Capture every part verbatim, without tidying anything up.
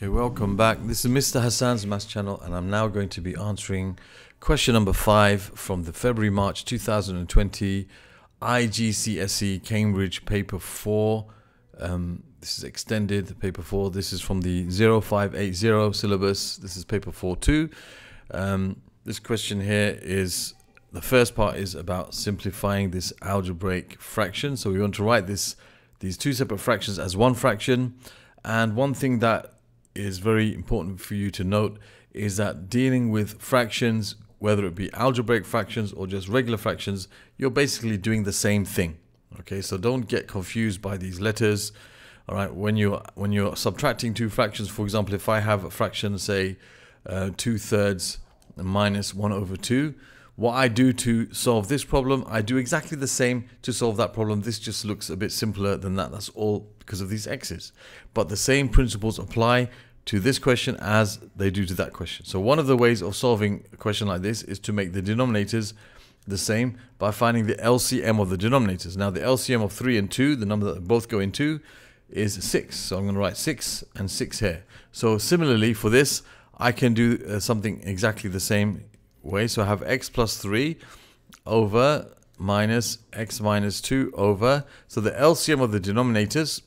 Okay, welcome back. This is Mr Hassaan's Maths Channel, and I'm now going to be answering question number five from the February March two thousand twenty I G C S E Cambridge paper four. Um, this is extended paper four. This is from the zero five eight zero syllabus. This is paper four two. Um, this question here is, the first part is about simplifying this algebraic fraction. So we want to write this these two separate fractions as one fraction. And one thing that is very important for you to note is that dealing with fractions, whether it be algebraic fractions or just regular fractions, you're basically doing the same thing. Okay, so don't get confused by these letters. All right, when you're when you're subtracting two fractions, for example, if I have a fraction, say uh, two thirds minus one over two, what I do to solve this problem, I do exactly the same to solve that problem. This just looks a bit simpler than that. That's all because of these x's. But the same principles apply to this question as they do to that question. So one of the ways of solving a question like this is to make the denominators the same by finding the L C M of the denominators. Now the L C M of three and two, the number that both go into, is six. So I'm going to write six and six here. So similarly for this, I can do uh, something exactly the same way. So I have x plus three over minus x minus two over. So the L C M of the denominators,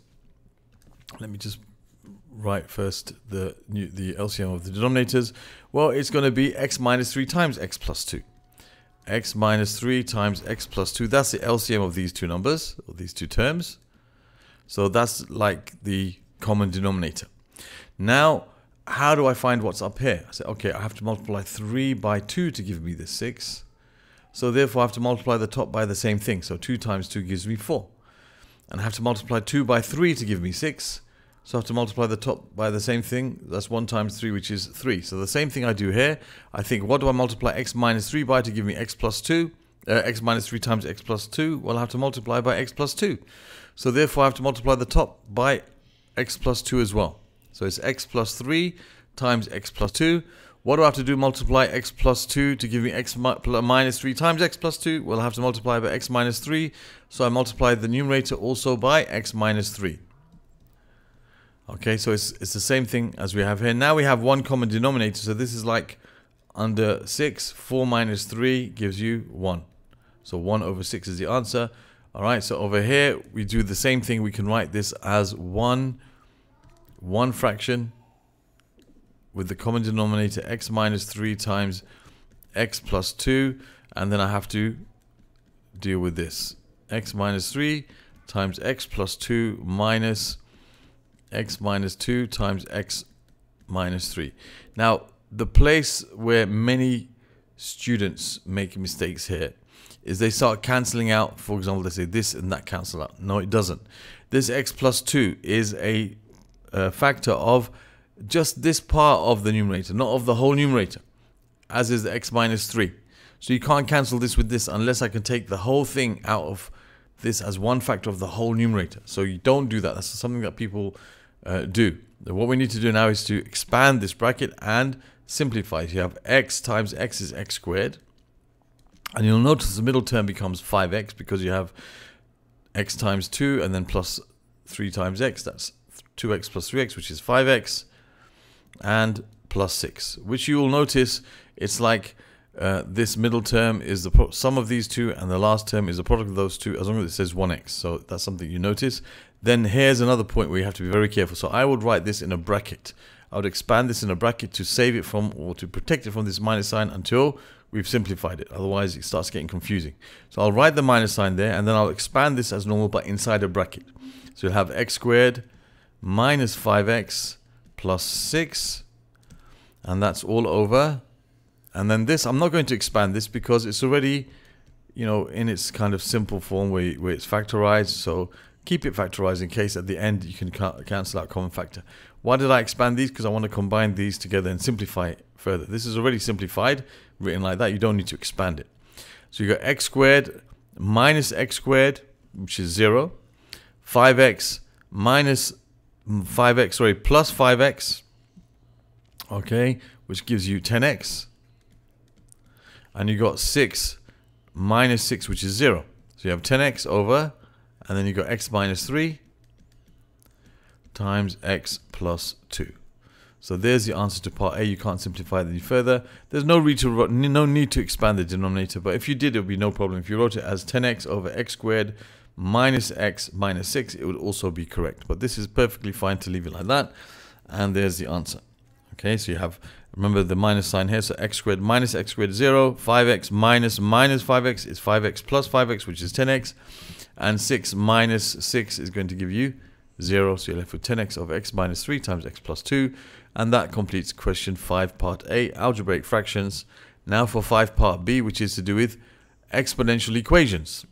let me just write first the new, the L C M of the denominators. Well, it's going to be x minus three times x plus two. X minus three times x plus two. That's the L C M of these two numbers, or these two terms. So that's like the common denominator. Now, how do I find what's up here? I say, okay, I have to multiply three by two to give me the six. So therefore, I have to multiply the top by the same thing. So two times two gives me four. And I have to multiply two by three to give me six. So I have to multiply the top by the same thing. That's one times three, which is three. So the same thing I do here. I think, what do I multiply x minus three by to give me x plus two? Uh, x minus three times x plus two. Well, I have to multiply by x plus two. So therefore, I have to multiply the top by x plus two as well. So it's x plus three times x plus two. What do I have to do? Multiply x plus two to give me x mi minus three times x plus two. Well, I have to multiply by x minus three. So I multiply the numerator also by x minus three. Okay, so it's, it's the same thing as we have here. Now we have one common denominator. So this is like under six. four minus three gives you one. So one over six is the answer. All right, so over here we do the same thing. We can write this as one, one fraction with the common denominator x minus three times x plus two. And then I have to deal with this. X minus three times x plus two minus x minus two times x minus three. Now, the place where many students make mistakes here is they start cancelling out. For example, they say this and that cancel out. No, it doesn't. This x plus two is a, a factor of just this part of the numerator, not of the whole numerator, as is the x minus three. So you can't cancel this with this unless I can take the whole thing out of this as one factor of the whole numerator. So you don't do that. That's something that people Uh, do. What we need to do now is to expand this bracket and simplify. So you have x times x is x squared, and you'll notice the middle term becomes five x because you have x times two and then plus three times x. That's two x plus three x, which is five x, and plus six, which you will notice it's like uh, this middle term is the sum of these two and the last term is the product of those two, as long as it says one x. So that's something you notice. Then here's another point where you have to be very careful. So I would write this in a bracket. I would expand this in a bracket to save it from, or to protect it from, this minus sign until we've simplified it. Otherwise, it starts getting confusing. So I'll write the minus sign there, and then I'll expand this as normal, but inside a bracket. So you'll have x squared minus five x plus six, and that's all over. And then this, I'm not going to expand this because it's already, you know, in its kind of simple form where, where it's factorized. So keep it factorized in case at the end you can cancel out common factor. Why did I expand these? Because I want to combine these together and simplify it further. This is already simplified, written like that. You don't need to expand it. So you got x squared minus x squared, which is zero. five x minus five x, sorry, plus five x, okay, which gives you ten x. And you got six minus six, which is zero. So you have ten x over, and then you got x minus three times x plus two. So there's your answer to part A. You can't simplify it any further. There's no need to, no need to expand the denominator, but if you did, it would be no problem. If you wrote it as ten x over x squared minus x minus six, it would also be correct. But this is perfectly fine to leave it like that. And there's the answer. Okay, so you have, remember the minus sign here, so x squared minus x squared is zero, five x minus minus five x is five x plus five x, which is ten x, and six minus six is going to give you zero, so you're left with ten x over x minus three times x plus two, and that completes question five part A, algebraic fractions. Now for five part B, which is to do with exponential equations.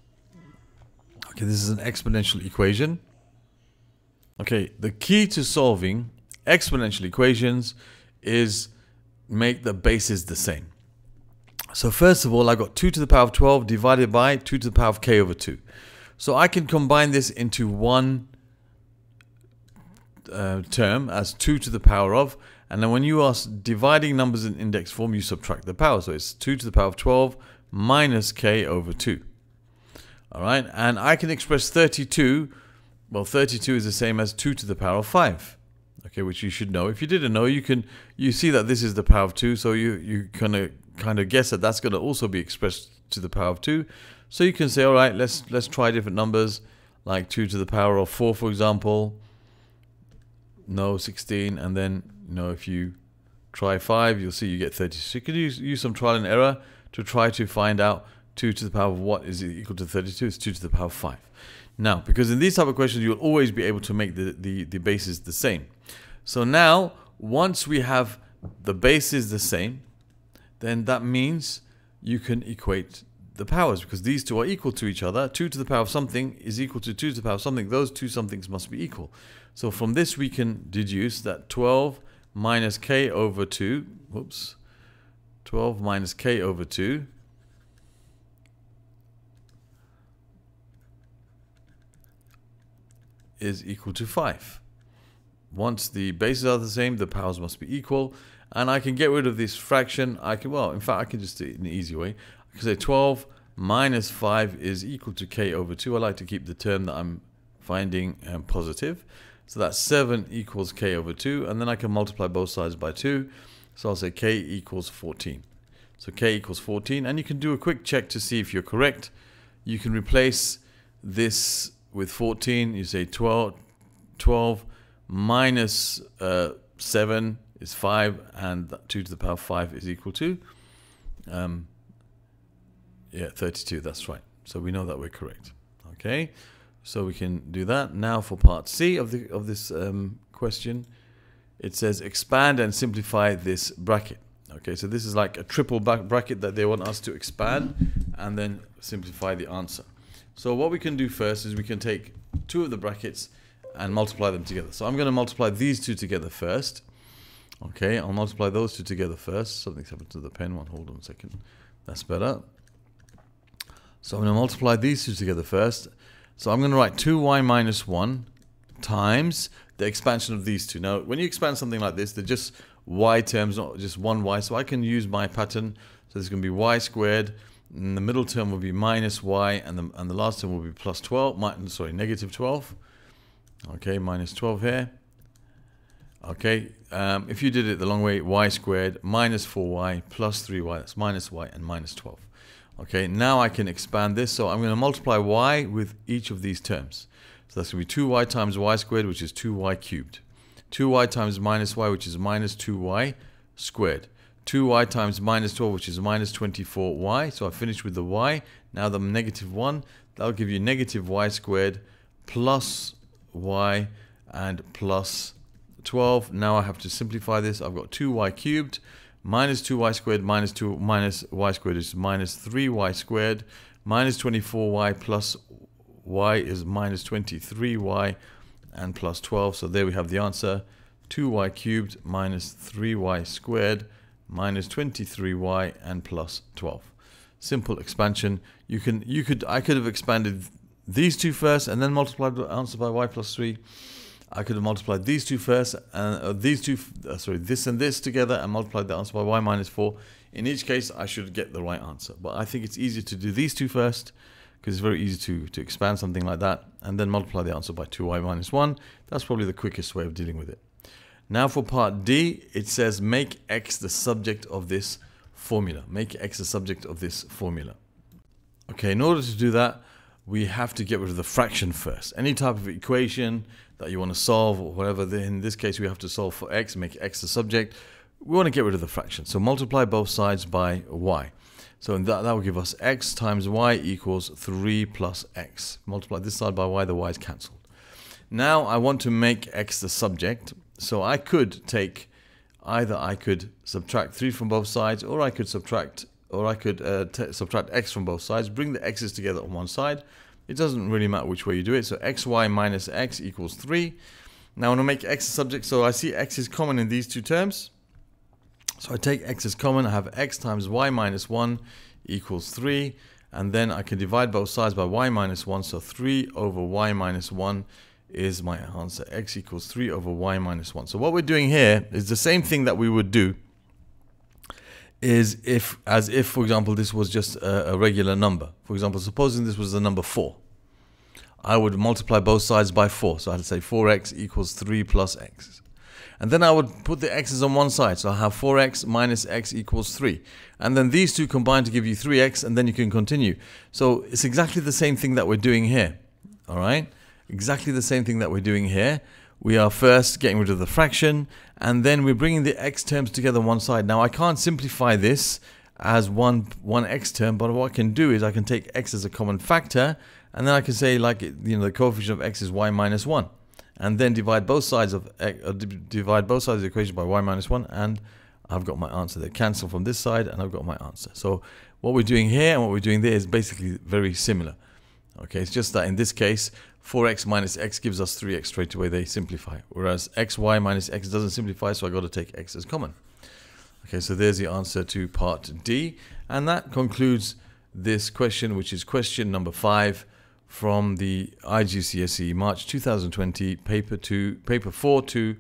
Okay, this is an exponential equation. Okay, the key to solving exponential equations is make the bases the same. So first of all, I got two to the power of twelve divided by two to the power of k over two. So I can combine this into one uh, term as two to the power of, and then when you are dividing numbers in index form, you subtract the power. So it's two to the power of twelve minus k over two. All right, and I can express thirty-two. Well, thirty-two is the same as two to the power of five. Okay, which you should know. If you didn't know, you can you see that this is the power of two, so you you kind of kind of guess that that's going to also be expressed to the power of two. So you can say, all right, let's let's try different numbers, like two to the power of four, for example. No, sixteen, and then you know if you try five, you'll see you get thirty. So you can use use some trial and error to try to find out two to the power of what is equal to thirty-two. It's two to the power of five. Now, because in these type of questions, you'll always be able to make the, the, the bases the same. So now, once we have the bases the same, then that means you can equate the powers, because these two are equal to each other. two to the power of something is equal to two to the power of something. Those two somethings must be equal. So from this, we can deduce that twelve minus k over two, whoops, twelve minus k over two, is equal to five. Once the bases are the same, the powers must be equal, and I can get rid of this fraction. I can, well, in fact, I can just do it in an easy way. I can say twelve minus five is equal to k over two. I like to keep the term that I'm finding um, positive. So that's seven equals k over two, and then I can multiply both sides by two. So I'll say k equals fourteen. So k equals fourteen, and you can do a quick check to see if you're correct. You can replace this with fourteen, you say twelve, twelve minus uh, seven is five, and two to the power of five is equal to um, yeah, thirty-two, that's right. So we know that we're correct. Okay, so we can do that. Now for part C of, the, of this um, question, it says expand and simplify this bracket. Okay, so this is like a triple back bracket that they want us to expand and then simplify the answer. So what we can do first is we can take two of the brackets and multiply them together. So I'm going to multiply these two together first. Okay, I'll multiply those two together first. Something's happened to the pen. One, hold on a second. That's better. So I'm going to multiply these two together first. So I'm going to write two y minus one times the expansion of these two. Now, when you expand something like this, they're just y terms, not just one y. So I can use my pattern. So this is going to be y squared. And the middle term will be minus y, and the, and the last term will be plus twelve, my, sorry, negative twelve. Okay, minus twelve here. Okay, um, if you did it the long way, y squared minus four y plus three y, that's minus y, and minus twelve. Okay, now I can expand this, so I'm going to multiply y with each of these terms. So that's going to be two y times y squared, which is two y cubed. two y times minus y, which is minus two y squared. two y times minus twelve, which is minus twenty-four y. So I finished with the y. Now the negative one, that'll give you negative y squared plus y and plus twelve. Now I have to simplify this. I've got two y cubed minus two y squared minus two minus y squared is minus three y squared minus twenty-four y plus y is minus twenty-three y and plus twelve. So there we have the answer. two y cubed minus three y squared minus twenty-three y and plus twelve. Simple expansion. You can, you could, I could have expanded these two first and then multiplied the answer by y plus three. I could have multiplied these two first and uh, these two, uh, sorry, this and this together and multiplied the answer by y minus four. In each case, I should get the right answer. But I think it's easier to do these two first because it's very easy to to expand something like that and then multiply the answer by two y minus one. That's probably the quickest way of dealing with it. Now for part D, it says make x the subject of this formula. Make x the subject of this formula. Okay, in order to do that, we have to get rid of the fraction first. Any type of equation that you want to solve or whatever, in this case we have to solve for x, make x the subject. We want to get rid of the fraction. So multiply both sides by y. So that, that will give us x times y equals three plus x. Multiply this side by y, the y is cancelled. Now I want to make x the subject. So I could take, either I could subtract three from both sides, or I could subtract, or I could uh, t subtract x from both sides, bring the x's together on one side. It doesn't really matter which way you do it. So xy minus x equals three. Now I want to make x the subject, so I see x is common in these two terms. So I take x as common, I have x times y minus one equals three, and then I can divide both sides by y minus one, so three over y minus one is my answer. X equals three over y minus one. So what we're doing here is the same thing that we would do is if, as if, for example, this was just a, a regular number. For example, supposing this was the number four, I would multiply both sides by four. So I'd say four x equals three plus x. And then I would put the x's on one side. So I have four x minus x equals three. And then these two combine to give you three x, and then you can continue. So it's exactly the same thing that we're doing here. All right? Exactly the same thing that we're doing here. We are first getting rid of the fraction, and then we're bringing the x terms together on one side. Now I can't simplify this as one one x term, but what I can do is I can take x as a common factor, and then I can say, like, you know, the coefficient of x is y minus one, and then divide both sides of uh, divide both sides of the equation by y minus one, and I've got my answer. They cancel from this side, and I've got my answer. So what we're doing here and what we're doing there is basically very similar. Okay, it's just that in this case, four x minus x gives us three x straight away. They simplify. Whereas xy minus x doesn't simplify, so I've got to take x as common. Okay, so there's the answer to part D. And that concludes this question, which is question number five from the I G C S E March two thousand twenty, paper two, paper four two.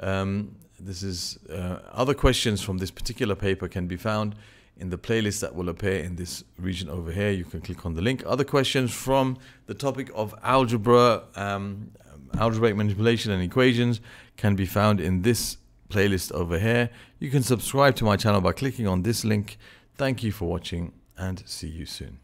Um, this is, uh, other questions from this particular paper can be found in the playlist that will appear in this region over here. You can click on the link. Other questions from the topic of algebra, um, algebraic manipulation and equations can be found in this playlist over here. You can subscribe to my channel by clicking on this link. Thank you for watching, and see you soon.